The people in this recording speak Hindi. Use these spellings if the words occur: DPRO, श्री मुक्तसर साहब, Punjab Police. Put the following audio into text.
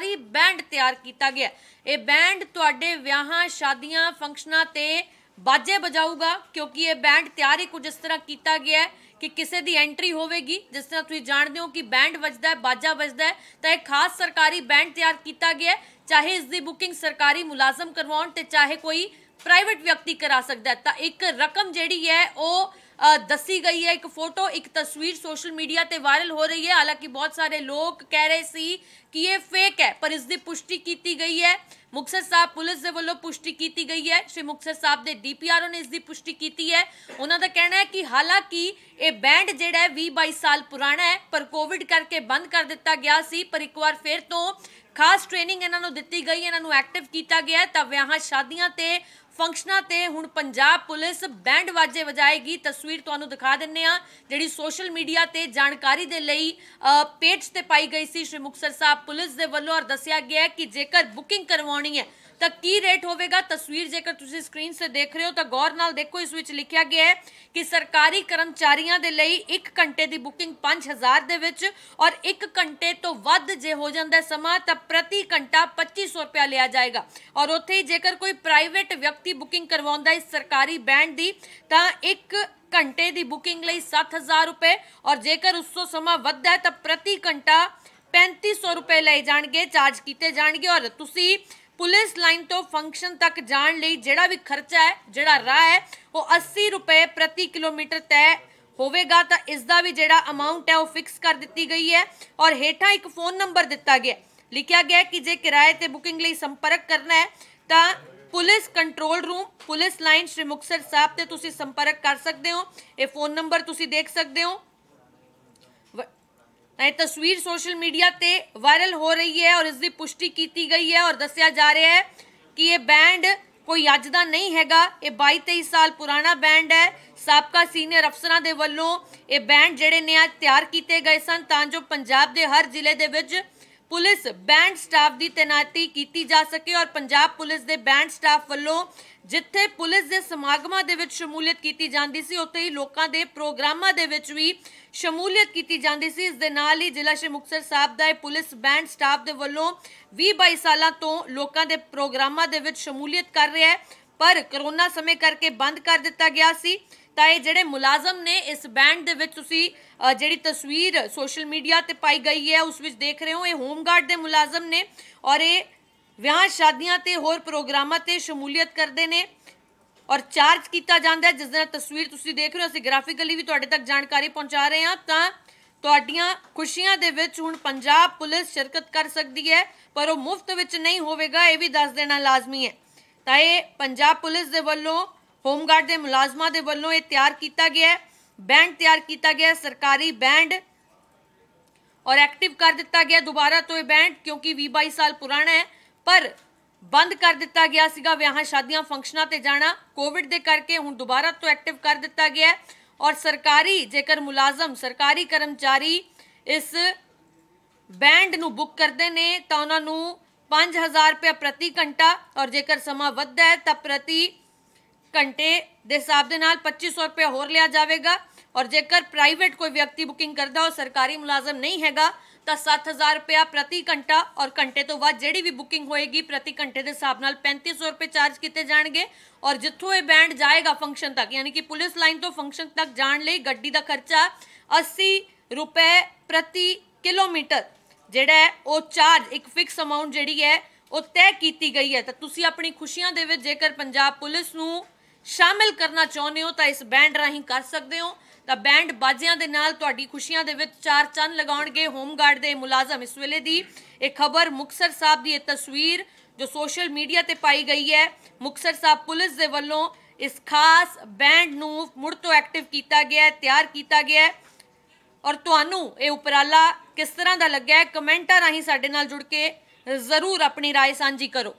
सरकारी बैंड तैयार किया गया। ये बैंड तुहाडे विआहां शादियां फंक्शनां ते बाजे बजाऊगा, क्योंकि ये बैंड तैयार ही कुछ इस तरह किया गया है कि किसी की एंट्री होगी। जिस तरह तुसीं जानते हो कि बैंड वजदा है, बाजा वजदा है, तो एक खास सरकारी बैंड तैयार किया गया है। चाहे इसकी बुकिंग सरकारी मुलाजम करवाउण ते चाहे कोई प्राइवेट व्यक्ति करा सकता है। तो एक रकम जिहड़ी है वो दसी गई है, एक फोटो एक तस्वीर सोशल मीडिया ते वायरल हो रही है। हालांकि बहुत सारे लोग कह रहे सी कि ये फेक है, पर इसकी पुष्टि की गई है। मुक्तसर साहब पुलिस के वालों पुष्टि की गई है। श्री मुक्तसर साहब के DPRO ने इसकी पुष्टि की है। उन्होंने कहना है कि हालांकि ये बैंड जिहड़ा है 20-22 साल पुराना है, पर कोविड करके बंद कर दिता गया सी, पर एक बार फिर तो खास ट्रेनिंग इन्हों दी गई, इन्हों एक्टिव किया गया। तो विआहां शादियां ते फंक्शनां ते हुण पंजाब पुलिस बैंड बाजे वजाएगी। तस्वीर तुहानूं दिखा दिंने आ जिहड़ी सोशल मीडिया ते जानकारी दे लई पेज ते पाई गई सी श्री मुक्तसर साहब पुलिस दे वल्लों। और दस्सिया गया कि जेकर बुकिंग करवाउणी है तो की रेट होगा। तस्वीर जेकर तुसीं स्क्रीन से देख रहे हो तो गौर नाल देखो, इस विच लिखिया गया है कि सरकारी कर्मचारियों के लिए 1 घंटे की बुकिंग 5000 दे विच, और 1 घंटे तो वध जे हो जाता समा तो प्रति घंटा 2500 रुपया लिया जाएगा। और उत्थे ही जेकर कोई प्राइवेट व्यक्ति बुकिंग करवाउंदा इस सरकारी बैंड की तो 1 घंटे की बुकिंग लई 7000 रुपये, और जेकर उस तो समा वधदा है तो प्रति घंटा 3500 रुपये लए जाणगे, चार्ज कीते जाणगे। और तुसीं पुलिस लाइन तो फंक्शन तक जाने लिए जिहड़ा भी खर्चा है, जिहड़ा राह है, वो 80 रुपये प्रति किलोमीटर तय होगा। तो इसका भी जिहड़ा अमाउंट है वो फिक्स कर दी गई है। और हेठां एक फोन नंबर दिता गया, लिखा गया कि जे किराए ते बुकिंग लिए संपर्क करना है तो police control room police line श्री मुक्तसर साहब ते तुसीं संपर्क कर सकते हो। ये फोन नंबर तुसीं देख सकते हो। तस्वीर सोशल मीडिया ते वायरल हो रही है और इसकी पुष्टि की गई है। और दस्सिया जा रहा है कि ये बैंड कोई अज दा नहीं हैगा, ये 22-23 साल पुराना बैंड है। साबका सीनियर अफसरां दे वल्लों ये बैंड जिहड़े ने अज तैयार किए गए सन तां जो पंजाब दे हर जिले दे विच पुलिस बैंड स्टाफ की तैनाती की जा सके। और पंजाब पुलिस के बैंड स्टाफ वालों जिथे पुलिस के समागमों के शमूलीयत की जाती सी, उत्थे ही लोगों के प्रोग्रामों के भी शमूलीयत की जाती सी। इस दे नाल ही जिला श्री मुक्तसर साहब का पुलिस बैंड स्टाफ के वालों 20-22 साल तो लोगों के प्रोग्रामों के शमूलीयत कर रहा है, पर करोना समय करके बंद कर दिता गया सी। तो ये जिहड़े मुलाजम ने इस बैंड दे विच तुसीं जिहड़ी तस्वीर सोशल मीडिया ते पाई गई है उस विच देख रहे हो, ये होमगार्ड दे मुलाजम ने और ये विआह शादियां ते होर प्रोग्रामां ते शमूलीयत करदे ने और चार्ज किया जाता है। जिस दिन तस्वीर तुसीं देख रहे हो असीं ग्राफिकली भी तुहाडे तक जानकारी पहुँचा रहे हैं। तो तुहाडीआं खुशियां दे विच हुण पंजाब पुलिस शिरकत कर सकती है, पर वो मुफ्त विच नहीं होवेगा, ये भी दस देना लाजमी है। तो ये पंजाब पुलिस दे वल्लों होमगार्ड के मुलाजमान के वालों ये तैयार किया गया है, बैंड तैयार किया गया सरकारी बैंड और एक्टिव कर दिता गया दोबारा तो यह बैंड, क्योंकि 20-22 साल पुराना है पर बंद कर दिता गया सीगा विआह शादियां फंक्शनां ते जाना कोविड दे करके, हुण दोबारा तो एक्टिव कर दिता गया। और सरकारी जेकर मुलाजम सरकारी कर्मचारी इस बैंड नूं बुक करते हैं तो उन्होंने 5000 रुपया प्रति घंटा, और जेकर समा वधदा है तो प्रति घंटे के हिसाब के 2500 रुपया होर लिया जाएगा। और जेकर प्राइवेट कोई व्यक्ति बुकिंग करता और सरकारी मुलाजम नहीं हैगा तो 7000 रुपया प्रति घंटा, और घंटे तो बाद जिहड़ी भी बुकिंग होएगी प्रति घंटे के हिसाब नाल 3500 रुपये चार्ज किए जाएंगे। और जिथों ये बैंड जाएगा फंक्शन तक, यानी कि पुलिस लाइन तो फंक्शन तक जाने लई गड्डी का खर्चा 80 रुपये प्रति किलोमीटर जिहड़ा है वो चार्ज एक फिक्स अमाउंट जिहड़ी है वो तय की गई है। तो तुसीं अपनी खुशियां दे विच जेकर पंजाब पुलिस नूं शामिल करना चाहते हो तो इस बैंड राही कर सकते हो। तो बैंड बाजियां दे नाल तुहाडी खुशियां दे विच चार चंद लगाउणगे होमगार्ड दे मुलाजम। इस वेले दी एक खबर मुक्तसर साहब दी तस्वीर जो सोशल मीडिया ते पाई गई है, मुक्तसर साहब पुलिस दे वल्लों इस खास बैंड नूं मुड़ तो एक्टिव किया गया है, तैयार किया गया है। और तुहानूं ये उपराला किस तरह का लग्या कमेंटां राही साडे नाल जुड़ के ज़रूर अपनी राय सांझी करो।